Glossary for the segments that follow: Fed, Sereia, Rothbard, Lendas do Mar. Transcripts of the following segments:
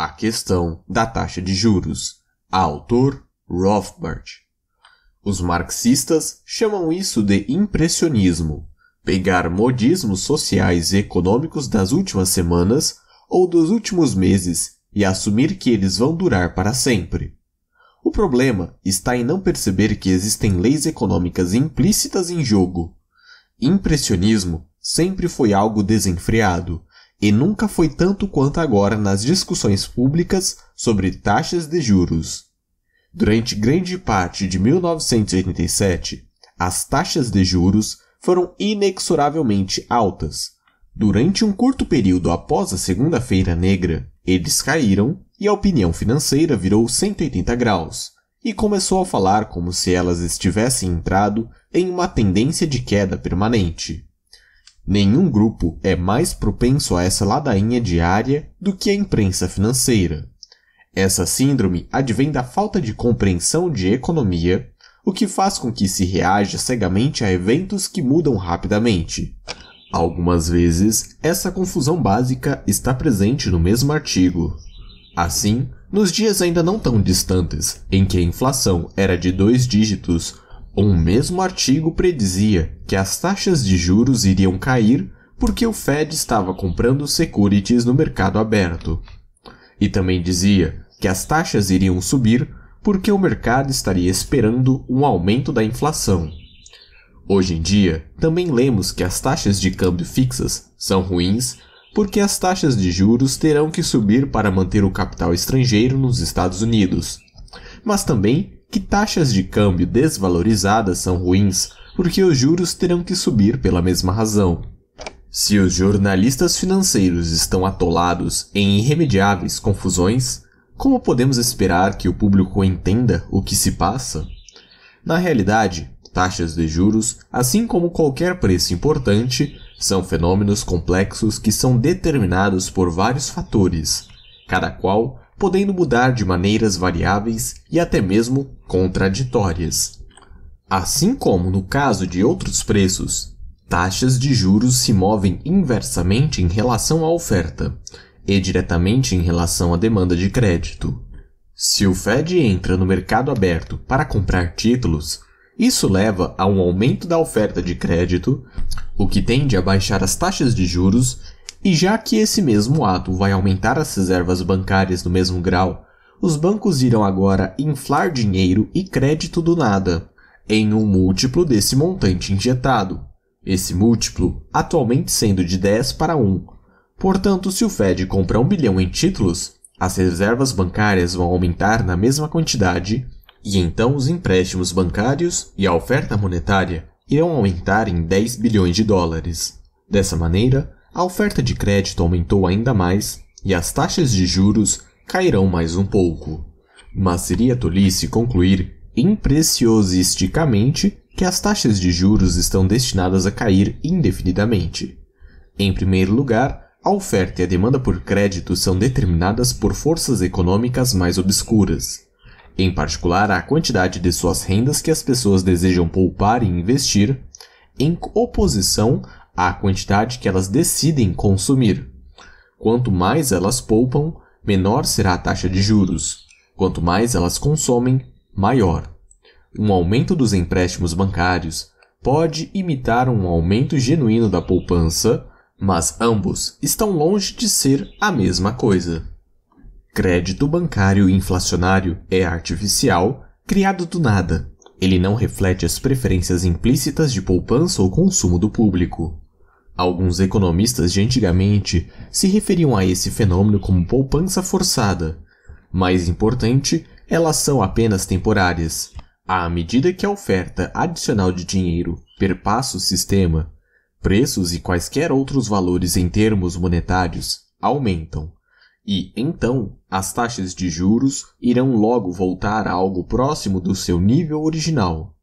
a questão da taxa de juros. Autor Rothbard. Os marxistas chamam isso de impressionismo, pegar modismos sociais e econômicos das últimas semanas ou dos últimos meses e assumir que eles vão durar para sempre. O problema está em não perceber que existem leis econômicas implícitas em jogo. Impressionismo sempre foi algo desenfreado, e nunca foi tanto quanto agora nas discussões públicas sobre taxas de juros. Durante grande parte de 1987, as taxas de juros foram inexoravelmente altas. Durante um curto período após a Segunda-feira Negra, eles caíram e a opinião financeira virou 180 graus, e começou a falar como se elas estivessem entrado em uma tendência de queda permanente. Nenhum grupo é mais propenso a essa ladainha diária do que a imprensa financeira. Essa síndrome advém da falta de compreensão de economia, o que faz com que se reaja cegamente a eventos que mudam rapidamente. Algumas vezes, essa confusão básica está presente no mesmo artigo. Assim, nos dias ainda não tão distantes, em que a inflação era de 2 dígitos, um mesmo artigo predizia que as taxas de juros iriam cair porque o Fed estava comprando securities no mercado aberto. E também dizia que as taxas iriam subir porque o mercado estaria esperando um aumento da inflação. Hoje em dia, também lemos que as taxas de câmbio fixas são ruins porque as taxas de juros terão que subir para manter o capital estrangeiro nos Estados Unidos. Mas também que taxas de câmbio desvalorizadas são ruins porque os juros terão que subir pela mesma razão. Se os jornalistas financeiros estão atolados em irremediáveis confusões, como podemos esperar que o público entenda o que se passa? Na realidade, taxas de juros, assim como qualquer preço importante, são fenômenos complexos que são determinados por vários fatores, cada qual podendo mudar de maneiras variáveis e até mesmo contraditórias. Assim como no caso de outros preços, taxas de juros se movem inversamente em relação à oferta e diretamente em relação à demanda de crédito. Se o Fed entra no mercado aberto para comprar títulos, isso leva a um aumento da oferta de crédito, o que tende a baixar as taxas de juros. E já que esse mesmo ato vai aumentar as reservas bancárias no mesmo grau, os bancos irão agora inflar dinheiro e crédito do nada, em um múltiplo desse montante injetado, esse múltiplo atualmente sendo de 10 para 1. Portanto, se o Fed compra 1 bilhão em títulos, as reservas bancárias vão aumentar na mesma quantidade, e então os empréstimos bancários e a oferta monetária irão aumentar em 10 bilhões de dólares. Dessa maneira, a oferta de crédito aumentou ainda mais e as taxas de juros cairão mais um pouco. Mas seria tolice concluir impreciosisticamente que as taxas de juros estão destinadas a cair indefinidamente. Em primeiro lugar, a oferta e a demanda por crédito são determinadas por forças econômicas mais obscuras, em particular a quantidade de suas rendas que as pessoas desejam poupar e investir, em oposição a quantidade que elas decidem consumir. Quanto mais elas poupam, menor será a taxa de juros. Quanto mais elas consomem, maior. Um aumento dos empréstimos bancários pode imitar um aumento genuíno da poupança, mas ambos estão longe de ser a mesma coisa. Crédito bancário inflacionário é artificial, criado do nada. Ele não reflete as preferências implícitas de poupança ou consumo do público. Alguns economistas de antigamente se referiam a esse fenômeno como poupança forçada. Mais importante, elas são apenas temporárias. À medida que a oferta adicional de dinheiro perpassa o sistema, preços e quaisquer outros valores em termos monetários aumentam. E, então, as taxas de juros irão logo voltar a algo próximo do seu nível original.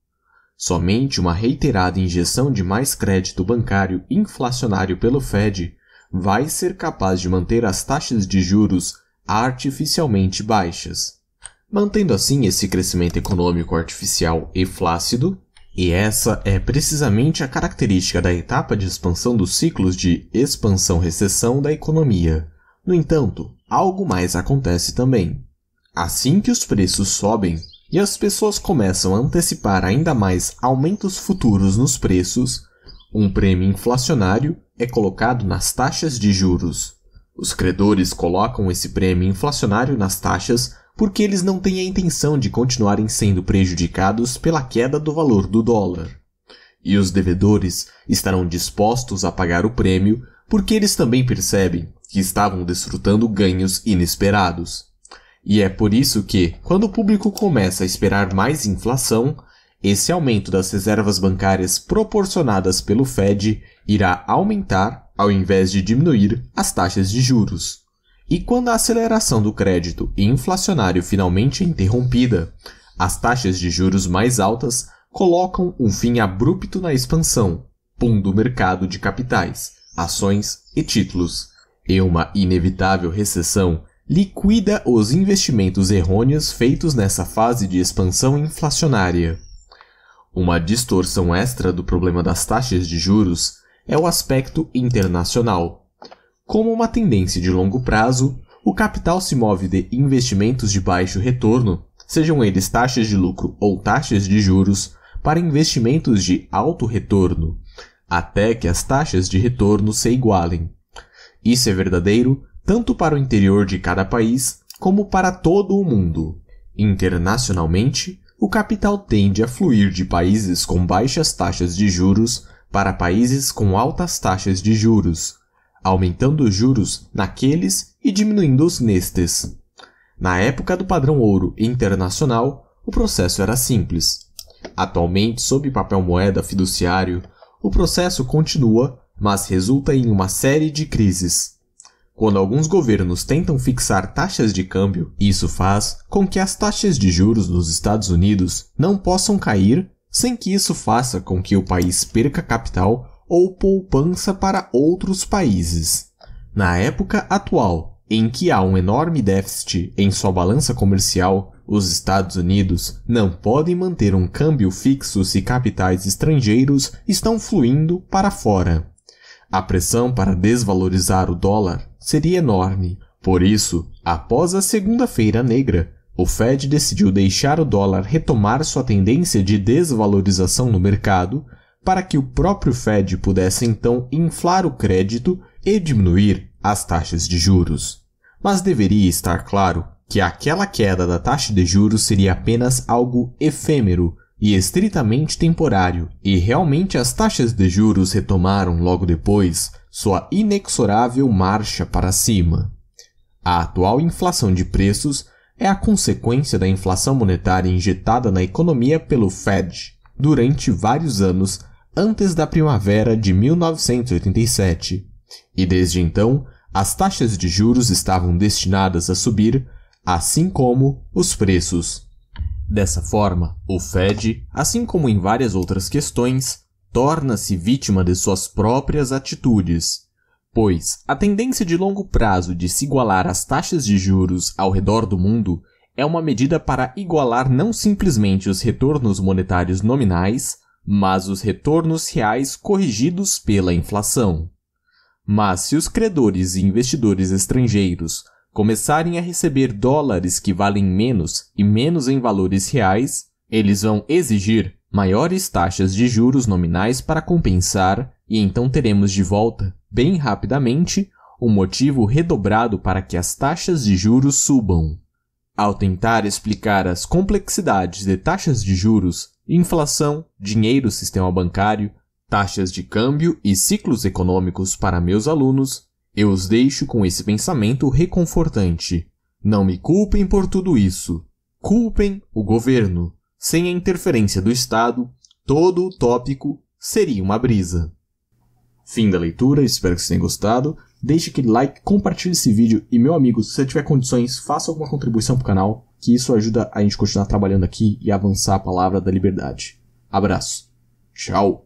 Somente uma reiterada injeção de mais crédito bancário inflacionário pelo Fed vai ser capaz de manter as taxas de juros artificialmente baixas, mantendo assim esse crescimento econômico artificial e flácido, e essa é precisamente a característica da etapa de expansão dos ciclos de expansão-recessão da economia, No entanto, algo mais acontece também. Assim que os preços sobem e as pessoas começam a antecipar ainda mais aumentos futuros nos preços, um prêmio inflacionário é colocado nas taxas de juros. Os credores colocam esse prêmio inflacionário nas taxas porque eles não têm a intenção de continuarem sendo prejudicados pela queda do valor do dólar. E os devedores estarão dispostos a pagar o prêmio porque eles também percebem que estavam desfrutando ganhos inesperados. E é por isso que, quando o público começa a esperar mais inflação, esse aumento das reservas bancárias proporcionadas pelo Fed irá aumentar, ao invés de diminuir, as taxas de juros. E quando a aceleração do crédito inflacionário finalmente é interrompida, as taxas de juros mais altas colocam um fim abrupto na expansão, pondo o mercado de capitais, ações e títulos, e uma inevitável recessão liquida os investimentos errôneos feitos nessa fase de expansão inflacionária. Uma distorção extra do problema das taxas de juros é o aspecto internacional. Como uma tendência de longo prazo, o capital se move de investimentos de baixo retorno, sejam eles taxas de lucro ou taxas de juros, para investimentos de alto retorno, até que as taxas de retorno se igualem. Isso é verdadeiro tanto para o interior de cada país como para todo o mundo. Internacionalmente, o capital tende a fluir de países com baixas taxas de juros para países com altas taxas de juros, aumentando os juros naqueles e diminuindo-os nestes. Na época do padrão ouro internacional, o processo era simples. Atualmente, sob papel moeda fiduciário, o processo continua, mas resulta em uma série de crises. Quando alguns governos tentam fixar taxas de câmbio, isso faz com que as taxas de juros nos Estados Unidos não possam cair sem que isso faça com que o país perca capital ou poupança para outros países. Na época atual, em que há um enorme déficit em sua balança comercial, os Estados Unidos não podem manter um câmbio fixo se capitais estrangeiros estão fluindo para fora. A pressão para desvalorizar o dólar seria enorme. Por isso, após a Segunda-feira Negra, o Fed decidiu deixar o dólar retomar sua tendência de desvalorização no mercado para que o próprio Fed pudesse então inflar o crédito e diminuir as taxas de juros. Mas deveria estar claro que aquela queda da taxa de juros seria apenas algo efêmero e estritamente temporário, e realmente as taxas de juros retomaram logo depois sua inexorável marcha para cima. A atual inflação de preços é a consequência da inflação monetária injetada na economia pelo Fed durante vários anos antes da primavera de 1987, e desde então as taxas de juros estavam destinadas a subir, assim como os preços. Dessa forma, o Fed, assim como em várias outras questões, torna-se vítima de suas próprias atitudes, pois a tendência de longo prazo de se igualar às taxas de juros ao redor do mundo é uma medida para igualar não simplesmente os retornos monetários nominais, mas os retornos reais corrigidos pela inflação. Mas se os credores e investidores estrangeiros começarem a receber dólares que valem menos e menos em valores reais, eles vão exigir maiores taxas de juros nominais para compensar, e então teremos de volta, bem rapidamente, um motivo redobrado para que as taxas de juros subam. Ao tentar explicar as complexidades de taxas de juros, inflação, dinheiro, sistema bancário, taxas de câmbio e ciclos econômicos para meus alunos, eu os deixo com esse pensamento reconfortante. Não me culpem por tudo isso. Culpem o governo. Sem a interferência do Estado, todo o tópico seria uma brisa. Fim da leitura, espero que vocês tenham gostado. Deixe aquele like, compartilhe esse vídeo e, meu amigo, se você tiver condições, faça alguma contribuição para o canal, que isso ajuda a gente continuar trabalhando aqui e avançar a palavra da liberdade. Abraço. Tchau.